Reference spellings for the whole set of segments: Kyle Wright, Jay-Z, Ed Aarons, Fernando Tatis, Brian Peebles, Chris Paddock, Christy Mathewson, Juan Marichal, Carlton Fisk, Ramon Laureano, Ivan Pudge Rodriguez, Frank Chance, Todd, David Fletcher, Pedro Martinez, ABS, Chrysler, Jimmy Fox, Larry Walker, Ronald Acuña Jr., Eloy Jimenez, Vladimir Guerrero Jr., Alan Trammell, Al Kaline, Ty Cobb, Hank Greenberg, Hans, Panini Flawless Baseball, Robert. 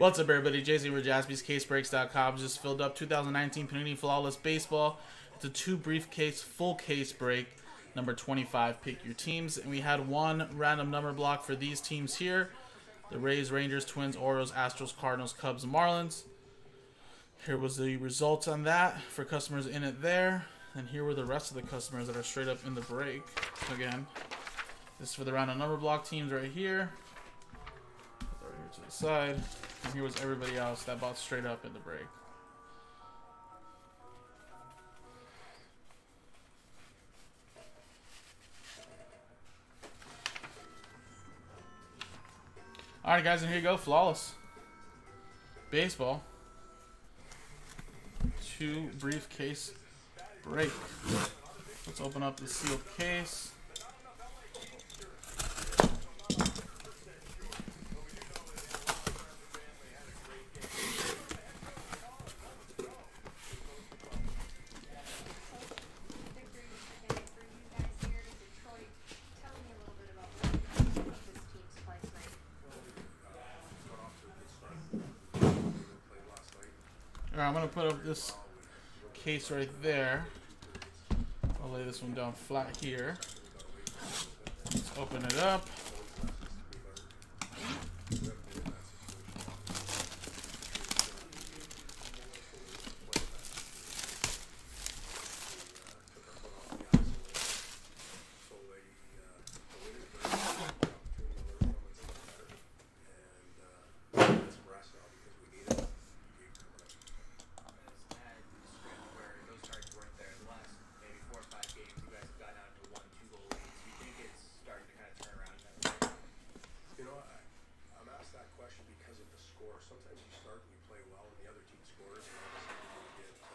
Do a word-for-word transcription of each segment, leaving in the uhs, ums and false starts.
What's up, everybody? Jay-Z with Jaspy's Case Breaks dot com. Just filled up two thousand nineteen Panini Flawless Baseball. It's a two briefcase full case break, number twenty-five. Pick your teams, and we had one random number block for these teams here: the Rays, Rangers, Twins, Orioles, Astros, Cardinals, Cubs, and Marlins. Here was the results on that for customers in it there, and here were the rest of the customers that are straight up in the break. Again, this is for the random number block teams right here. Right here to the side, and here was everybody else that bought straight up in the break. All right, guys, and here you go, Flawless Baseball, two briefcase break. Let's open up the sealed case. All right, I'm going to put up this case right there. I'll lay this one down flat here. Let's open it up. Sometimes you start and you play well and the other team scores and all of a sudden you get uh,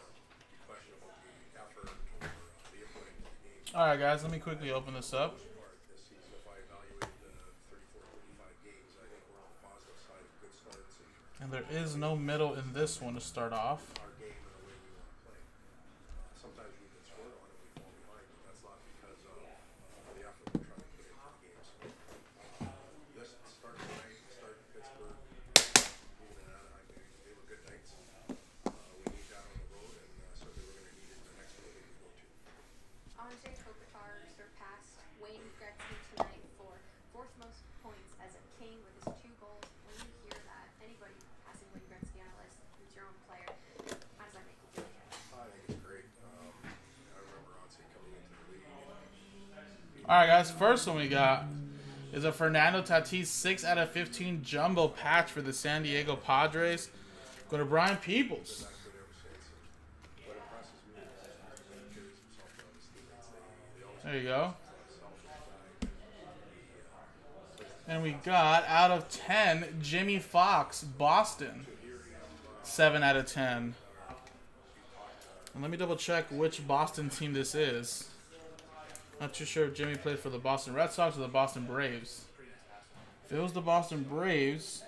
questionable effort or uh, the input into the game. All right, guys, let me quickly open this up. This season, if I evaluated uh, thirty-four, thirty-five games, I think we're on the positive side of a good start season. And there is no middle in this one to start off. Our game and the way we want to play. Uh, sometimes we get scored on and we fall behind, but that's not because of uh, the effort we're trying to put into the game. So uh, this start tonight, start in Pittsburgh. Alright, guys, first one we got is a Fernando Tatis six out of fifteen jumbo patch for the San Diego Padres. Go to Brian Peebles. There you go. And we got, out of ten, Jimmy Fox, Boston. seven out of ten. And let me double check which Boston team this is. Not too sure if Jimmy played for the Boston Red Sox or the Boston Braves. If it was the Boston Braves,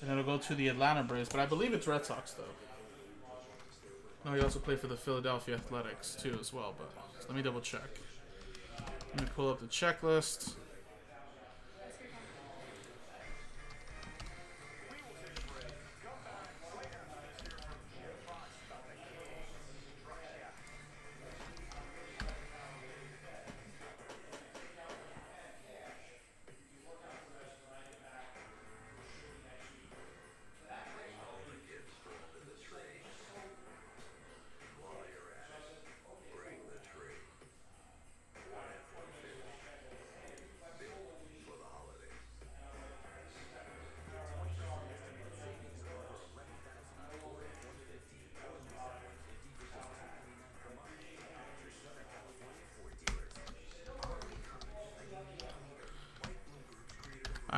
then it'll go to the Atlanta Braves. But I believe it's Red Sox, though. No, he also played for the Philadelphia Athletics, too, as well. But so let me double check. Let me pull up the checklist.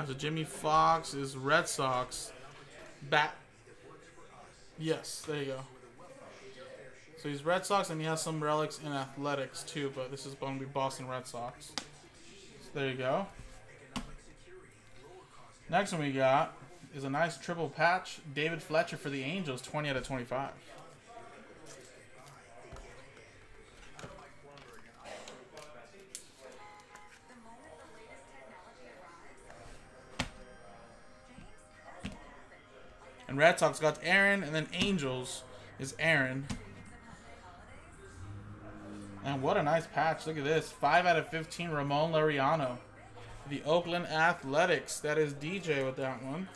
So Jimmy Fox is Red Sox. Bat. Yes, there you go. So he's Red Sox, and he has some relics in athletics too, but this is going to be Boston Red Sox. So there you go. Next one we got is a nice triple patch. David Fletcher for the Angels, twenty out of twenty-five. And Red Sox got Aaron, and then Angels is Aaron. And what a nice patch. Look at this. five out of fifteen, Ramon Laureano. The Oakland Athletics. That is D J with that one.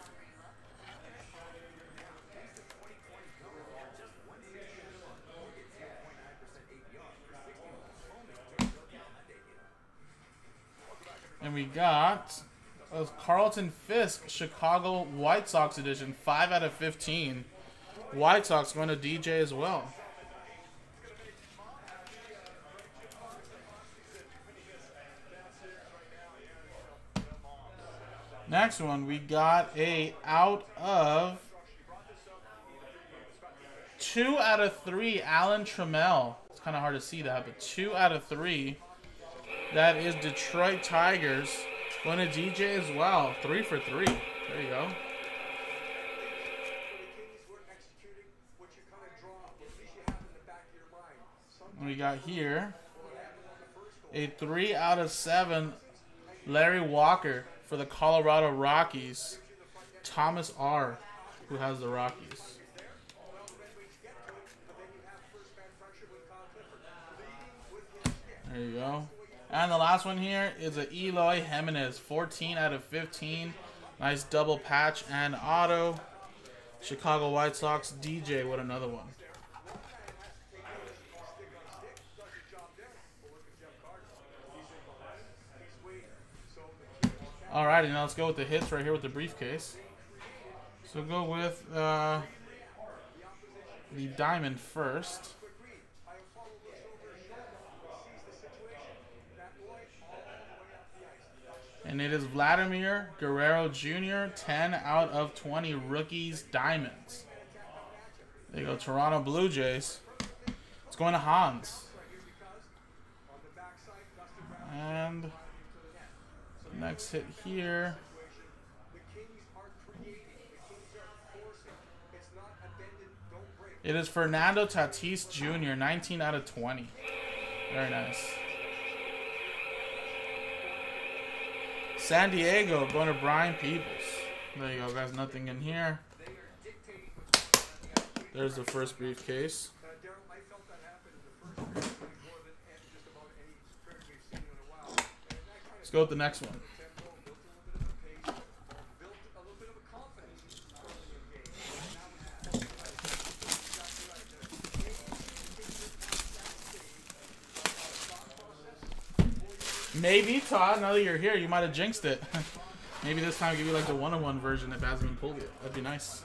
And we got a Carlton Fisk, Chicago White Sox edition, five out of fifteen. White Sox going to D J as well. Next one, we got a out of two out of three, Alan Trammell. It's kind of hard to see that, but two out of three. That is Detroit Tigers. Going to D J as well. Three for three. There you go. And we got here a three out of seven, Larry Walker for the Colorado Rockies. Thomas R, who has the Rockies. There you go. And the last one here is a Eloy Jimenez, fourteen out of fifteen. Nice double patch and auto. Chicago White Sox, D J with another one. Alrighty, now let's go with the hits right here with the briefcase. So go with uh, the diamond first. And it is Vladimir Guerrero Junior, ten out of twenty rookies diamonds. There you go, Toronto Blue Jays. It's going to Hans. And next hit here. It is Fernando Tatis Junior, nineteen out of twenty. Very nice. San Diego going to Brian Peebles. There you go, guys. Nothing in here. There's the first briefcase. Let's go with the next one. Maybe, Todd, now that you're here, you might have jinxed it. Maybe this time I'll give you like the one-on-one version that Basman pulled it. That'd be nice.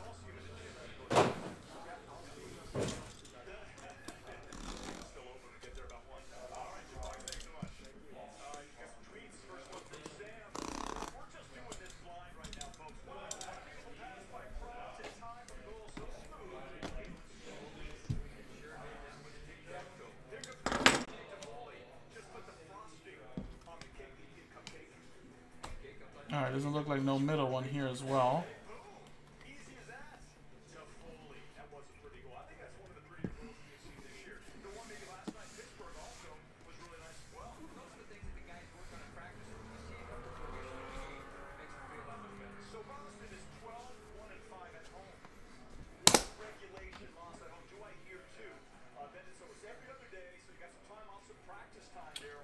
Alright, doesn't look like no middle one here as well.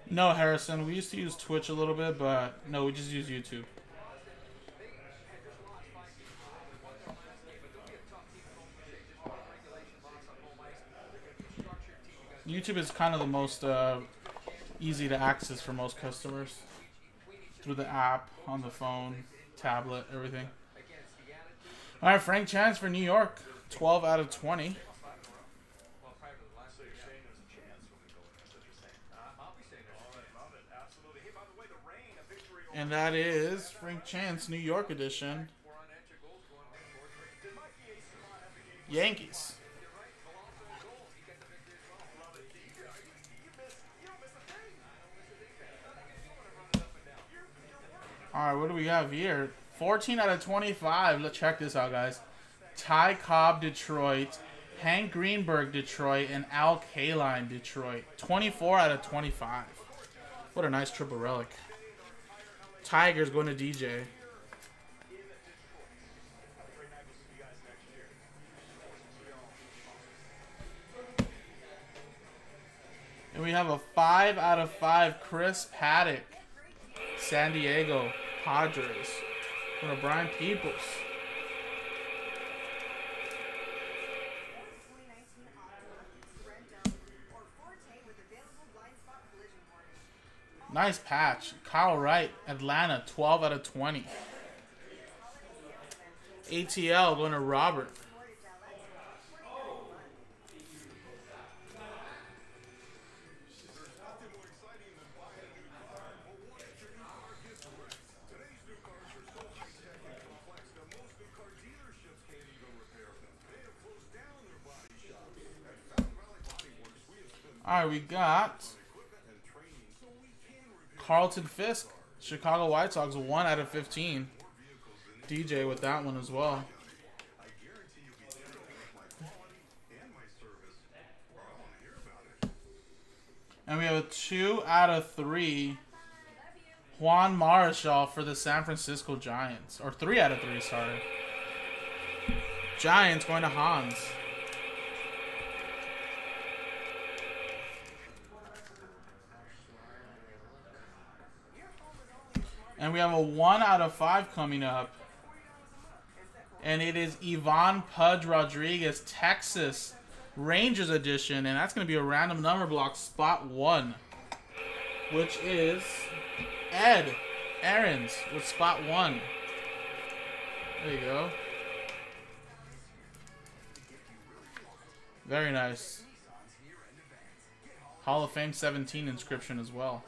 No, Harrison, we used to use Twitch a little bit, but no, we just use YouTube. YouTube is kind of the most uh, easy to access for most customers through the app, on the phone, tablet, everything. All right, Frank Chance for New York, twelve out of twenty. And that is Frank Chance, New York edition, Yankees. Alright, what do we have here? fourteen out of twenty-five. Let's check this out, guys. Ty Cobb, Detroit. Hank Greenberg, Detroit. And Al Kaline, Detroit. twenty-four out of twenty-five. What a nice triple relic. Tigers going to D J. And we have a five out of five Chris Paddock, San Diego Padres, from Brian Peebles. Nice patch. Kyle Wright, Atlanta, twelve out of twenty. A T L going to Robert. All right, we got Carlton Fisk, Chicago White Sox, one out of fifteen. D J with that one as well. And we have a two out of three Juan Marichal for the San Francisco Giants. Or three out of three, sorry. Giants going to Hans. And we have a one out of five coming up. And it is Ivan Pudge Rodriguez, Texas Rangers edition. And that's going to be a random number block, spot one. Which is Ed Aarons with spot one. There you go. Very nice. Hall of Fame seventeen inscription as well.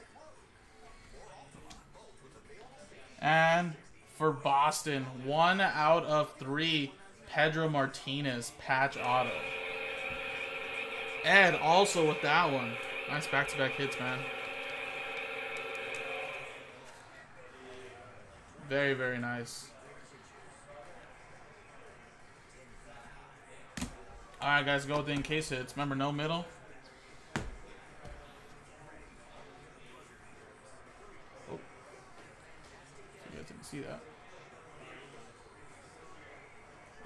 And for Boston, one out of three, Pedro Martinez, patch auto. Ed also with that one. Nice back-to-back hits, man. Very, very nice. All right, guys, go with the in case hits. Remember, no middle. See that?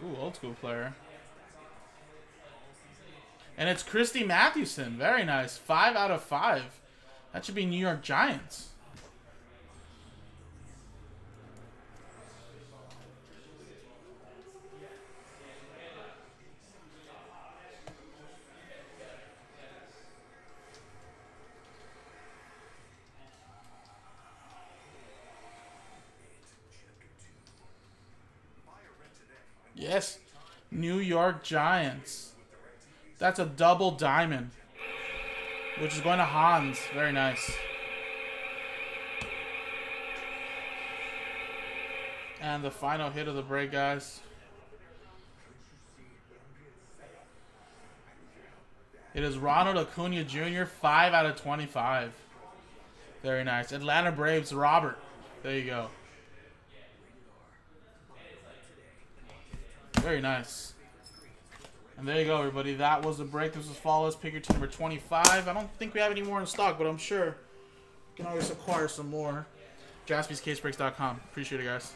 Ooh, old school player. And it's Christy Mathewson. Very nice. Five out of five. That should be New York Giants. Yes, New York Giants. That's a double diamond, which is going to Hans. Very nice. And the final hit of the break, guys. It is Ronald Acuña Junior, five out of twenty-five. Very nice. Atlanta Braves, Robert. There you go. Very nice. And there you go, everybody. That was the break. This was Flawless. Pick your team number twenty-five. I don't think we have any more in stock, but I'm sure you can always acquire some more. Jaspy's Case Breaks dot com. Appreciate it, guys.